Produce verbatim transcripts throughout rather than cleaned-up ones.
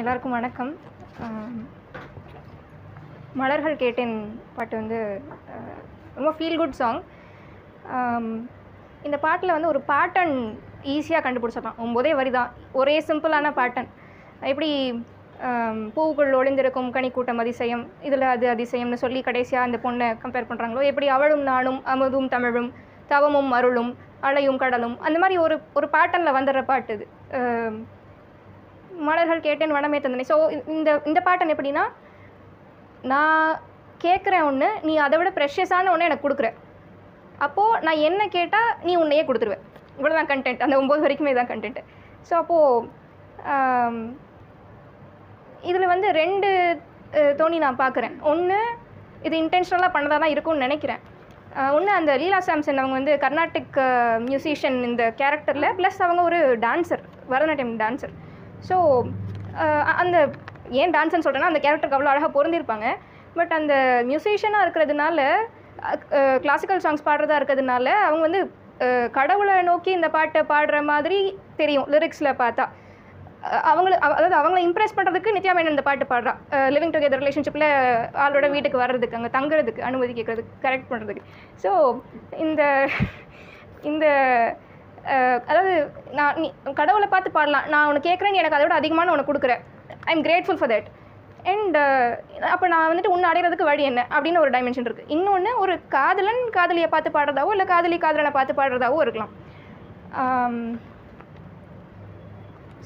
எல்லாருக்கும் வணக்கம். மலர்கள் கேட்டேன் பாட்டு வந்து ரொம்ப ஃபீல் குட் சாங். இந்த பாட்டில் வந்து ஒரு பேட்டர்ன் ஈஸியாக கண்டுபிடிச்சிடலாம். ஒம்போதே வரிதான், ஒரே சிம்பிளான பேட்டர்ன். எப்படி பூவுக்குள் ஒளிந்திருக்கும் கனிக்கூட்டம் அதிசயம், இதில் அது அதிசயம்னு சொல்லி கடைசியாக அந்த பொண்ணை கம்பேர் பண்ணுறாங்களோ, எப்படி அவளும் நானும் அமுதும் தமிழும் தவமும் அருளும் அலையும் கடலும், அந்த மாதிரி ஒரு ஒரு பேட்டர்னில் வந்துடுற பாட்டு இது மலர்கள் கேட்டேன் வனமே தந்தனே. ஸோ இந்த இந்த பேட்டர்ன் எப்படின்னா, நான் கேட்குறேன் ஒன்று, நீ அதை விட ப்ரெஷியஸான ஒன்று எனக்கு கொடுக்குற, அப்போது நான் என்ன கேட்டால் நீ உன்னையே கொடுத்துருவேன். இவ்வளோ தான் கண்டென்ட், அந்த ஒம்பது வரைக்குமே தான் கண்டென்ட்டு. ஸோ அப்போது இதில் வந்து ரெண்டு தோணி நான் பார்க்குறேன். ஒன்று, இது இன்டென்ஷனலாக பண்ணதாக தான் இருக்கும்னு நினைக்கிறேன். ஒன்று, அந்த லீலா சாம்சன் அவங்க வந்து கர்நாடிக் மியூசிஷியன் இந்த கேரக்டரில், ப்ளஸ் அவங்க ஒரு டான்ஸர், பரதநாட்டியம் டான்ஸர். ஸோ அந்த ஏன் டான்ஸ்ன்னு சொல்கிறேன்னா, அந்த கேரக்டருக்கு அவ்வளோ அழகாக பொருந்திருப்பாங்க. பட் அந்த மியூசிஷியனாக இருக்கிறதுனால, கிளாசிக்கல் சாங்ஸ் பாடுறதா இருக்கிறதுனால, அவங்க வந்து கடவுளை நோக்கி இந்த பாட்டை பாடுற மாதிரி தெரியும் லிரிக்ஸில் பார்த்தா. அவங்கள அதாவது அவங்கள இம்ப்ரெஸ் பண்ணுறதுக்கு நித்யா மேனன் இந்த பாட்டு பாடுறா, லிவிங் டுகெதர் ரிலேஷன்ஷிப்பில் ஆளோட வீட்டுக்கு வர்றதுக்கு, அங்கே தங்குறதுக்கு அனுமதி கேட்குறதுக்கு, கரெக்ட் பண்ணுறதுக்கு. ஸோ இந்த இந்த அதாவது நான் நீ கடவுளை பார்த்து பாடலாம், நான் உனக்கு கேட்குறேன், நீ எனக்கு அதோட அதிகமான உனக்கு கொடுக்குறேன், I am grateful for that, and அப்போ நான் வந்துட்டு உன்னை அடைகிறதுக்கு வழி என்ன அப்படின்னு ஒரு டைமென்ஷன் இருக்குது. இன்னொன்று, ஒரு காதலன் காதலியை பார்த்து பாடுறதாவோ இல்லை காதலி காதலனை பார்த்து பாடுறதாவோ இருக்கலாம்.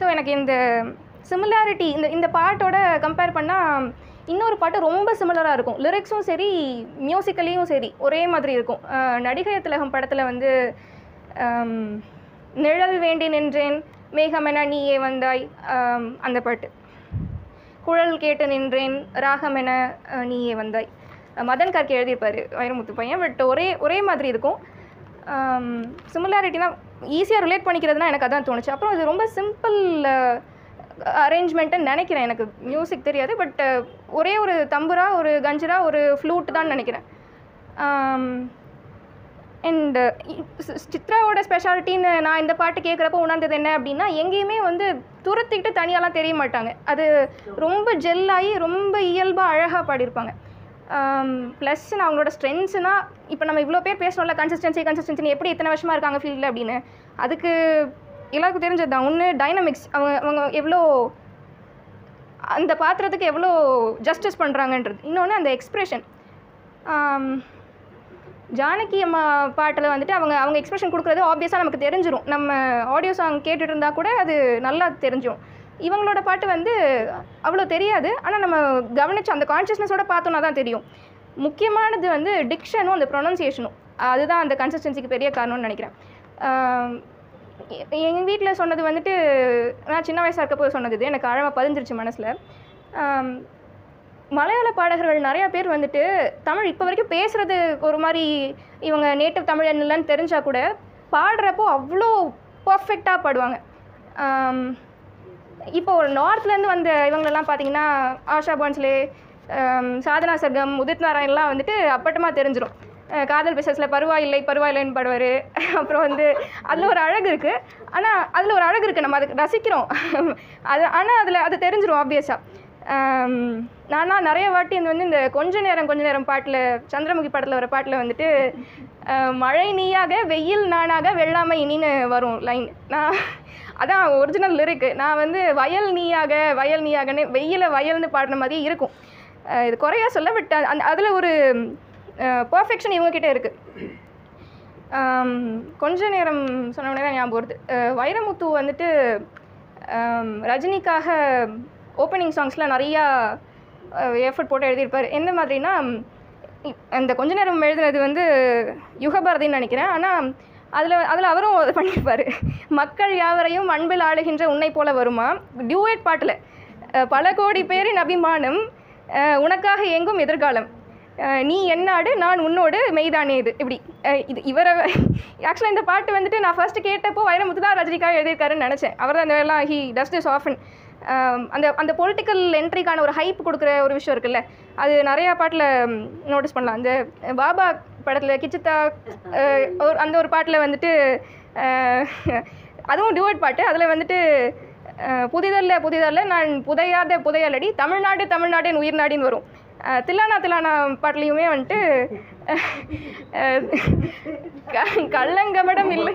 ஸோ எனக்கு இந்த சிமிலாரிட்டி இந்த இந்த பாட்டோட கம்பேர் பண்ணால் இன்னொரு பாட்டு ரொம்ப சிமிலராக இருக்கும், லிரிக்ஸும் சரி மியூசிக்கலையும் சரி ஒரே மாதிரி இருக்கும். நடிகை திலகம் படத்தில் வந்து நிழல் வேண்டி நின்றேன் மேகமென நீயே வந்தாய் அந்த பாட்டு, குழல் கேட்டு நின்றேன் ராகமென நீயே வந்தாய், மதன் கார்கே எழுதியிருப்பார் வைரமுத்து பையன். பட் ஒரே ஒரே மாதிரி இருக்கும். சிமிலாரிட்டினா ஈஸியாக ரிலேட் பண்ணிக்கிறதுனா எனக்கு அதான் தோணுச்சு. அப்புறம் இது ரொம்ப சிம்பிள் அரேஞ்ச்மெண்ட்டுன்னு நினைக்கிறேன், எனக்கு மியூசிக் தெரியாது. பட் ஒரே ஒரு தம்புரா, ஒரு கஞ்சிரா, ஒரு ஃப்ளூட் தான் நினைக்கிறேன். அண்டு சித்ராவோட ஸ்பெஷாலிட்டின்னு நான் இந்த பாட்டு கேட்குறப்போ உணர்ந்தது என்ன அப்படின்னா, எங்கேயுமே வந்து துரத்திக்கிட்டு தனியாலாம் தெரிய மாட்டாங்க, அது ரொம்ப ஜெல்லாகி ரொம்ப இயல்பாக அழகாக பாடியிருப்பாங்க. ப்ளஸ் நான் அவங்களோட ஸ்ட்ரென்த்ஸ்னால், இப்போ நம்ம இவ்வளோ பேர் பேசணும்ல கன்சிஸ்டன்சி கன்சிஸ்டன்சின்னு, எப்படி இத்தனை வருஷமாக இருக்காங்க ஃபீல்டில் அப்படின்னு, அதுக்கு எல்லாருக்கும் தெரிஞ்சது தான். ஒன்று, டைனமிக்ஸ், அவங்க அவங்க எவ்வளோ அந்த பாத்திரத்துக்கு எவ்வளோ ஜஸ்டிஸ் பண்ணுறாங்கன்றது. இன்னொன்று, அந்த எக்ஸ்ப்ரெஷன். ஜானகி அம்மா பாட்டில் வந்துட்டு அவங்க அவங்க எக்ஸ்ப்ரெஷன் கொடுக்குறது ஆப்வியஸாக நமக்கு தெரிஞ்சிடும், நம்ம ஆடியோ சாங் கேட்டுட்டு இருந்தால் கூட அது நல்லா தெரிஞ்சிடும். இவங்களோட பாட்டு வந்து அவ்வளோ தெரியாது, ஆனால் நம்ம கவனிச்சு அந்த கான்ஷியஸ்னஸோட பார்த்தோன்னா தான் தெரியும். முக்கியமானது வந்து டிக்ஷனும் அந்த ப்ரொனன்சியேஷனும், அதுதான் அந்த கன்சிஸ்டன்சிக்கு பெரிய காரணம்னு நினைக்கிறேன். எங்கள் வீட்டில் சொன்னது வந்துட்டு, நான் சின்ன வயசாக இருக்க போய் சொன்னது இது, எனக்கு ஆழமாக பதிஞ்சிருச்சு மனசில். மலையாள பாடகர்கள் நிறையா பேர் வந்துட்டு தமிழ் இப்போ வரைக்கும் பேசுகிறது ஒரு மாதிரி, இவங்க நேட்டிவ் தமிழ் என்னன்னு தெரிஞ்சால் கூட பாடுறப்போ அவ்வளோ பர்ஃபெக்டாக பாடுவாங்க. இப்போது நார்த்லேருந்து வந்த இவங்களெல்லாம் பார்த்தீங்கன்னா, ஆஷா பான்ஸ்லே, சாதனா சர்கம், உதித் நாராயண்லாம் வந்துட்டு அப்பட்டமாக தெரிஞ்சிடும். காதல் பிசஸில் பருவாயில்லை பருவாயில்லைன்னு பாடுவார். அப்புறம் வந்து அதில் ஒரு அழகு இருக்குது, ஆனால் அதில் ஒரு அழகு இருக்குது, நம்ம அதுக்கு ரசிக்கிறோம் அது, ஆனால் அதில் அது தெரிஞ்சிடும் ஆப்வியஸாக. நானா நிறைய வாட்டி இந்த வந்து இந்த கொஞ்ச நேரம் கொஞ்ச நேரம் பாட்டில், சந்திரமுகி பாட்டில் வர பாட்டில் வந்துட்டு மழை நீயாக வெயில் நானாக வெள்ளாமை இனின்னு வரும் லைன், நான் அதான் ஒரிஜினல் லிரிக்கு. நான் வந்து வயல் நீயாக வயல் நீயாகனே வெயில வயல்னு பாடின மாதிரி இருக்கும். இது குறையாக சொல்ல, பட் அந்த அதில் ஒரு பர்ஃபெக்ஷன் இவங்கக்கிட்ட இருக்குது. கொஞ்ச நேரம் சொன்ன உடனே தான் ஞாபகம் வருது, வைரமுத்து வந்துட்டு ரஜினிக்காக ஓப்பனிங் சாங்ஸ்லாம் நிறையா எஃபர்ட் போட்டு எழுதியிருப்பார். எந்த மாதிரினா, அந்த கொஞ்ச நேரம் எழுதுனது வந்து யுகபாரதின்னு நினைக்கிறேன், ஆனால் அதில் அதில் அவரும் அதை பண்ணியிருப்பார். மக்கள் யாவரையும் அன்பில் ஆளுகின்ற உன்னை போல வருமா, டியூவேட் பாட்டில் பல கோடி பேரின் அபிமானம், உனக்காக எங்கும் எதிர்காலம், நீ என்னாடு நான் உன்னோடு மெய்தானே இது, இப்படி இது இவரை. ஆக்சுவலாக இந்த பாட்டு வந்துட்டு நான் ஃபர்ஸ்ட் கேட்டப்போ வைரமுத்து தான் ரஜினிக்காக எழுதியிருக்காருன்னு நினச்சேன். அவர் தான் அந்த வேலாம் ஹி டஸ் திஸ் ஆஃபன், அந்த அந்த பொலிட்டிக்கல் என்ட்ரிக்கான ஒரு ஹைப் கொடுக்குற ஒரு விஷயம் இருக்குல்ல, அது நிறையா பாட்டில் நோட்டீஸ் பண்ணலாம். அந்த பாபா படத்தில் கிச்சித்தா ஒரு அந்த ஒரு பாட்டில் வந்துட்டு, அதுவும் டியூட் பாட்டு, அதில் வந்துட்டு புதிதல்ல புதிதல்ல நான் புதையாத புதையலடி தமிழ்நாடு தமிழ்நாடு என் உயிர் நாடின்னு வரும். தில்லானா தில்லானா பாட்டிலையுமே வந்துட்டு கள்ளங்கபடம் இல்லை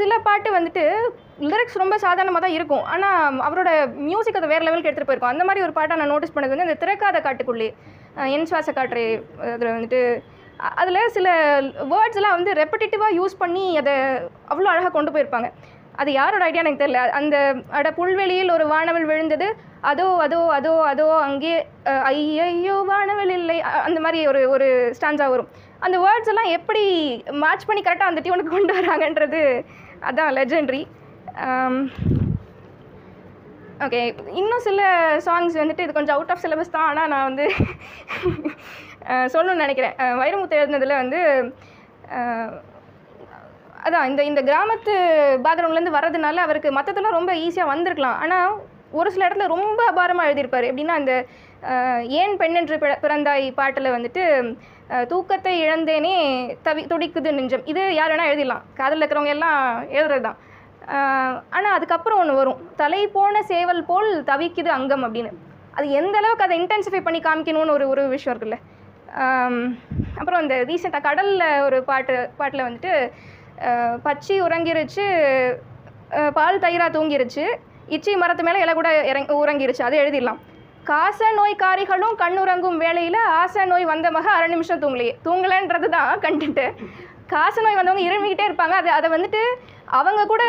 சில பாட்டு வந்துட்டு லிரிக்ஸ் ரொம்ப சாதாரணமாக தான் இருக்கும், ஆனால் அவரோட மியூசிக் அதை வேறு லெவலுக்கு எடுத்துகிட்டு போயிருக்கோம். அந்த மாதிரி ஒரு பாட்டை நான் நோட்டீஸ் பண்ணது வந்து இந்த திரைக்காத காட்டுக்குள்ளே என் சுவாச காற்று, அதில் வந்துட்டு அதில் சில வேர்ட்ஸ்லாம் வந்து ரெப்படிட்டிவாக யூஸ் பண்ணி அதை அவ்வளோ அழகாக கொண்டு போயிருப்பாங்க. அது யாரோட ஐடியா எனக்கு தெரியல. அந்த அட புல்வெளியில் ஒரு வானவல் விழுந்தது அதோ அதோ அதோ அதோ அங்கே ஐயோ வானவல் இல்லை, அந்த மாதிரி ஒரு ஒரு ஸ்டான்ஸாக வரும். அந்த வேர்ட்ஸ் எல்லாம் எப்படி மேட்ச் பண்ணி கரெக்டாக அந்த டியூனுக்கு கொண்டு வராங்கன்றது அதுதான் லெஜெண்ட்ரி. ஓகே, இன்னும் சில சாங்ஸ் வந்துட்டு இது கொஞ்சம் அவுட் ஆஃப் சிலபஸ் தான், ஆனால் நான் வந்து சொல்லணும்னு நினைக்கிறேன். வைரமுத்து எழுதினதில் வந்து அதான் இந்த இந்த கிராமத்து பேக்ரவுண்ட்லேருந்து வர்றதுனால அவருக்கு மற்றதெல்லாம் ரொம்ப ஈஸியாக வந்திருக்கலாம், ஆனால் ஒரு சில இடத்துல ரொம்ப அபாரமாக எழுதியிருப்பார். எப்படின்னா இந்த ஏன் பெண்ணென்று பிறந்தாய் பாட்டில் வந்துட்டு தூக்கத்தை இழந்தேனே தவி துடிக்குது நெஞ்சம், இது யார் வேணால் எழுதிடலாம், காதலில் இருக்கிறவங்க எல்லாம் எழுதுறது தான். ஆனால் அதுக்கப்புறம் ஒன்று வரும், தலை போன சேவல் போல் தவிக்குது அங்கம் அப்படின்னு. அது எந்த அளவுக்கு அதை இன்டென்சிஃபை பண்ணி காமிக்கணும்னு ஒரு ஒரு விஷயம் இருக்குல்ல. அப்புறம் இந்த ரீசெண்டாக கடலில் ஒரு பாட்டு பாட்டில் வந்துட்டு பச்சி உறங்கிருச்சு பால் தயிராக தூங்கிருச்சு இச்சி மரத்து மேலே இலை கூட இறங்கி உறங்கிருச்சு, அதை எழுதிடலாம். காச நோய்காரிகளும் கண்ணுறங்கும் வேளையில் ஆசை நோய் வந்த மக அரை நிமிஷம் தூங்கலையே, தூங்கலைன்றது தான் கண்டுட்டு. காச நோய் வந்தவங்க இருமிக்கிட்டே இருப்பாங்க, அது அதை வந்துட்டு அவங்க கூட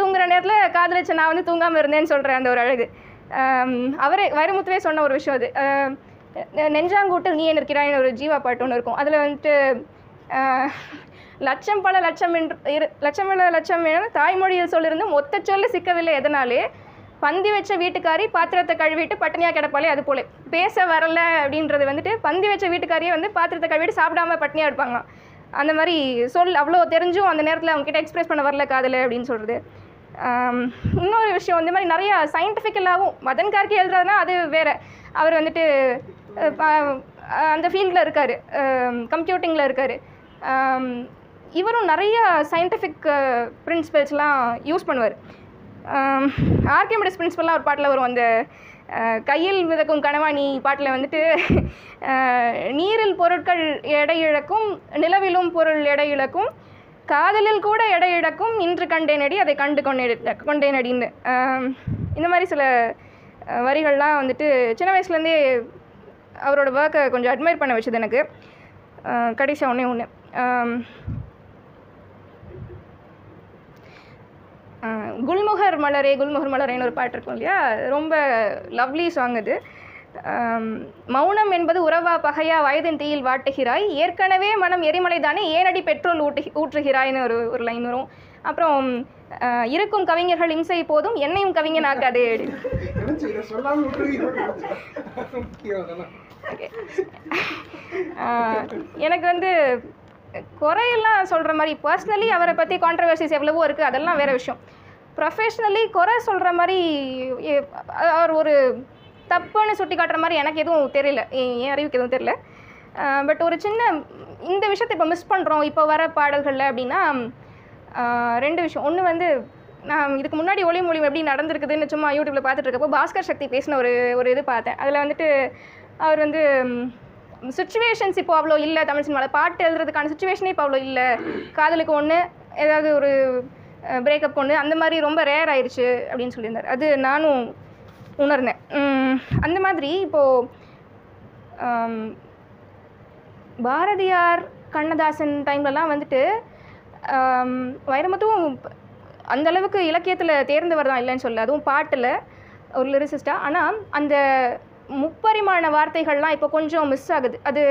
தூங்குற நேரத்தில் காதலிச்சு நான் வந்து தூங்காமல் இருந்தேன்னு சொல்கிறேன். அந்த ஒரு அழகு அவரே வைரமுத்துவே சொன்ன ஒரு விஷயம். அது நெஞ்சாங்கூட்டில் நீ நிற்கிறாயின்னு ஒரு ஜீவா பாட்டு ஒன்று இருக்கும். அதில் வந்துட்டு லட்சம் பல லட்சம் என்று இரு லட்சம் பல லட்சம் என தாய்மொழியில் சொல்லியிருந்தும் ஒத்த சொல்ல சிக்கவில்லை, எதனாலே பந்தி வச்ச வீட்டுக்காரி பாத்திரத்தை கழுவிட்டு பட்டினியாக கிடப்பாலே அது போல. பேச வரல அப்படின்றது வந்துட்டு பந்தி வச்ச வீட்டுக்காரியே வந்து பாத்திரத்தை கழுவிட்டு சாப்பிடாம பட்டினியாக இருப்பாங்களாம். அந்த மாதிரி சொல் அவ்வளோ தெரிஞ்சும் அந்த நேரத்தில் அவங்ககிட்ட எக்ஸ்பிரஸ் பண்ண வரல காதலை அப்படின்னு சொல்கிறது. இன்னொரு விஷயம் இந்த மாதிரி நிறையா சயின்டிஃபிக்கலாகவும் மதன் கார்கே எழுதுறதுனா அது வேறு, அவர் வந்துட்டு அந்த ஃபீல்டில் இருக்கார், கம்ப்யூட்டிங்கில் இருக்கார். இவரும் நிறைய சயின்டிஃபிக் பிரின்சிபல்ஸ்லாம் யூஸ் பண்ணுவார். ஆர்கிமிடிஸ் பிரின்சிபல்லாம் ஒரு பாட்டில் வரும், அந்த கையில் மிதக்கும் கனவாணி பாட்டில் வந்துட்டு நீரில் பொருட்கள் எடை இழக்கும் நிலவிலும் பொருள் எடை இழக்கும் காதலில் கூட எடை இழக்கும் இன்று கண்டேனடி அதை கண்டு கொண்டே கொண்டேனடின்னு இந்த மாதிரி சில வரிகள்லாம் வந்துட்டு சின்ன வயசுலேருந்தே அவரோட ஒர்க்கை கொஞ்சம் அட்மைர் பண்ண வச்சது எனக்கு. கடைசியாக ஒன்றே ஒன்று குல்முகர் மலரே குல்முகர் மலரேன்னு ஒரு பாட்டு இருக்கும் இல்லையா, ரொம்ப லவ்லி சாங் அது. மௌனம் என்பது உறவா பகையா வயதின் தீயில் வாட்டுகிறாய் ஏற்கனவே மனம் எரிமலை தானே ஏனடி பெட்ரோல் ஊட்டு ஊற்றுகிறாய்ன்னு ஒரு ஒரு லைன் வரும். அப்புறம் இருக்கும் கவிஞர்கள் இம்சை போதும் என்னையும் கவிஞன் ஆக்காதே. எனக்கு வந்து குறையெல்லாம் சொல்கிற மாதிரி பர்சனலி அவரை பற்றி கான்ட்ரவர்சிஸ் எவ்வளவோ இருக்குது, அதெல்லாம் வேறு விஷயம். ப்ரொஃபஷ்னலி குறை சொல்கிற மாதிரி அவர் ஒரு தப்புன்னு சுட்டி காட்டுற மாதிரி எனக்கு எதுவும் தெரியல, என் அறிவுக்கு எதுவும் தெரியல. பட் ஒரு சின்ன இந்த விஷயத்தை இப்போ மிஸ் பண்ணுறோம் இப்போ வர பாடல்களில் அப்படின்னா ரெண்டு விஷயம். ஒன்று வந்து நான் இதுக்கு முன்னாடி ஒளி மொழி எப்படி நடந்திருக்குதுன்னு சும்மா யூடியூப்பில் பார்த்துட்டு இருக்கப்போ பாஸ்கர் சக்தி பேசின ஒரு ஒரு இது பார்த்தேன். அதில் வந்துட்டு அவர் வந்து சுச்சுவேஷன்ஸ் இப்போ அவ்வளோ இல்லை, தமிழ் சினிமாவில் பாட்டு எழுதுறதுக்கான சுச்சுவேஷனே இப்போ அவ்வளோ இல்லை. காதலுக்கு ஒன்று ஏதாவது ஒரு பிரேக்கப் ஒன்று அந்த மாதிரி ரொம்ப ரேர் ஆயிடுச்சு அப்படின்னு சொல்லியிருந்தார். அது நானும் உணர்ந்தேன். அந்த மாதிரி இப்போது பாரதியார் கண்ணதாசன் டைம்லலாம் வந்துட்டு வைரமுத்துவும் அந்தளவுக்கு இலக்கியத்தில் தேர்ந்தவர் தான் இல்லைன்னு சொல்லல, அதுவும் பாட்டில் ஒரு லிரிசிஸ்டாக. ஆனால் அந்த முப்பரிமாண வார்த்தைகள்லாம் இப்போ கொஞ்சம் மிஸ் ஆகுது. அது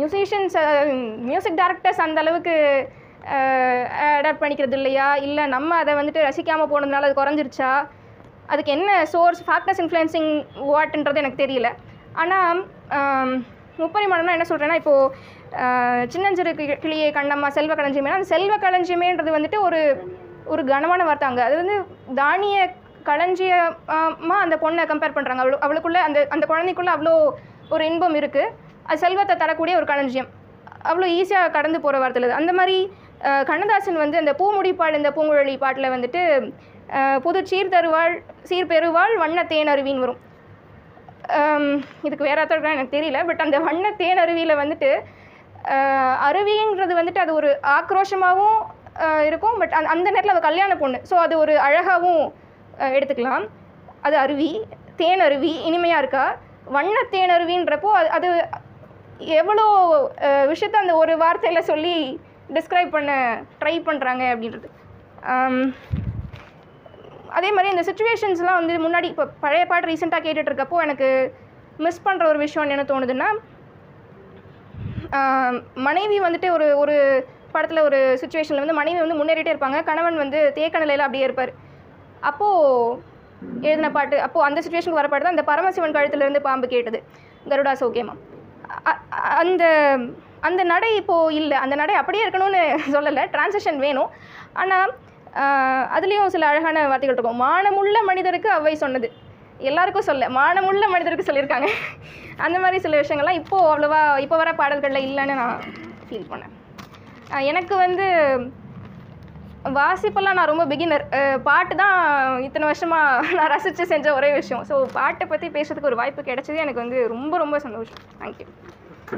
மியூசிஷியன்ஸ் மியூசிக் டைரக்டர்ஸ் அந்தளவுக்கு அடாப்ட் பண்ணிக்கிறது இல்லையா, இல்லை நம்ம அதை வந்துட்டு ரசிக்காமல் போனதுனால அது குறைஞ்சிருச்சா, அதுக்கு என்ன சோர்ஸ் ஃபேக்டர்ஸ் இன்ஃப்ளூயன்சிங் வாட்ன்றது எனக்கு தெரியல. ஆனால் முப்பரிமாணம்னா என்ன சொல்கிறேன்னா, இப்போது சின்னஞ்சிறு கிளியை கண்ணம்மா செல்வ களஞ்சியமேனா, அந்த செல்வ களஞ்சியமேன்றது வந்துட்டு ஒரு ஒரு கனமான வார்த்தாங்க. அது வந்து தானிய களஞ்சியமாக அந்த பொண்ணை கம்பேர் பண்ணுறாங்க. அவ்வளோ அவளுக்குள்ளே அந்த அந்த குழந்தைக்குள்ளே அவ்வளோ ஒரு இன்பம் இருக்குது. அது செல்வத்தை தரக்கூடிய ஒரு களஞ்சியம், அவ்வளோ ஈஸியாக கடந்து போகிற வார்த்தையில். அந்த மாதிரி கண்ணதாசன் வந்து அந்த பூமுடிப்பாடு இந்த பூங்குழலி பாட்டில் வந்துட்டு புது சீர்தருவாள் சீர்பெருவாள் வண்ண தேனருவின்னு வரும். இதுக்கு வேற அர்த்தம் எனக்கு தெரியல. பட் அந்த வண்ண தேனருவியில் வந்துட்டு அருவிங்கிறது வந்துட்டு அது ஒரு ஆக்ரோஷமாகவும் இருக்கும். பட் அந் அந்த நேரத்தில் அது கல்யாண பொண்ணு, ஸோ அது ஒரு அழகாகவும் எடுத்துக்கலாம். அது அருவி, தேனருவி இனிமையாக இருக்கா. வண்ண தேனருவின்றப்போ அது அது எவ்வளோ விஷயத்தை அந்த ஒரு வார்த்தையில் சொல்லி டிஸ்கிரைப் பண்ண ட்ரை பண்ணுறாங்க அப்படின்றது. அதே மாதிரி இந்த சுச்சுவேஷன்ஸ்லாம் வந்து முன்னாடி இப்போ பழைய பாட்டு ரீசெண்டாக கேட்டுட்ருக்கப்போ எனக்கு மிஸ் பண்ணுற ஒரு விஷயம் என்ன தோணுதுன்னா, மனைவி வந்துட்டு ஒரு ஒரு படத்தில் ஒரு சுச்சுவேஷனில் வந்து மனைவி வந்து முன்னேறிட்டே இருப்பாங்க, கணவன் வந்து தேக்க நிலையில் அப்படியே இருப்பார். அப்போது எழுதின பாட்டு, அப்போது அந்த சுச்சுவேஷனுக்கு வர பாட்டு தான் இந்த பரமசிவன் கழுத்துலேருந்து பாம்பு கேட்டது, கருடா சௌக்கியமா. அந்த அந்த நடை இப்போது இல்லை, அந்த நடை அப்படியே இருக்கணும்னு சொல்லலை, டிரான்சிஷன் வேணும். ஆனால் அதுலேயும் சில அழகான வார்த்தைகள் இருக்கும். மானமுள்ள மனிதருக்கு அவ்வை சொன்னது, எல்லாருக்கும் சொல்ல, மானமுள்ள மனிதருக்கு சொல்லியிருக்காங்க. அந்த மாதிரி சில விஷயங்கள்லாம் இப்போது அவ்வளோவா இப்போ வர பாடல்களில் இல்லைன்னு நான் ஃபீல் பண்ணேன். எனக்கு வந்து வாசிப்பெல்லாம் நான் ரொம்ப பிகினர், பாட்டு தான் இத்தனை வருஷமாக நான் ரசித்து செஞ்ச ஒரே விஷயம். ஸோ பாட்டை பற்றி பேசுறதுக்கு ஒரு வாய்ப்பு கிடைச்சது எனக்கு வந்து ரொம்ப ரொம்ப சந்தோஷம். தேங்க்யூ.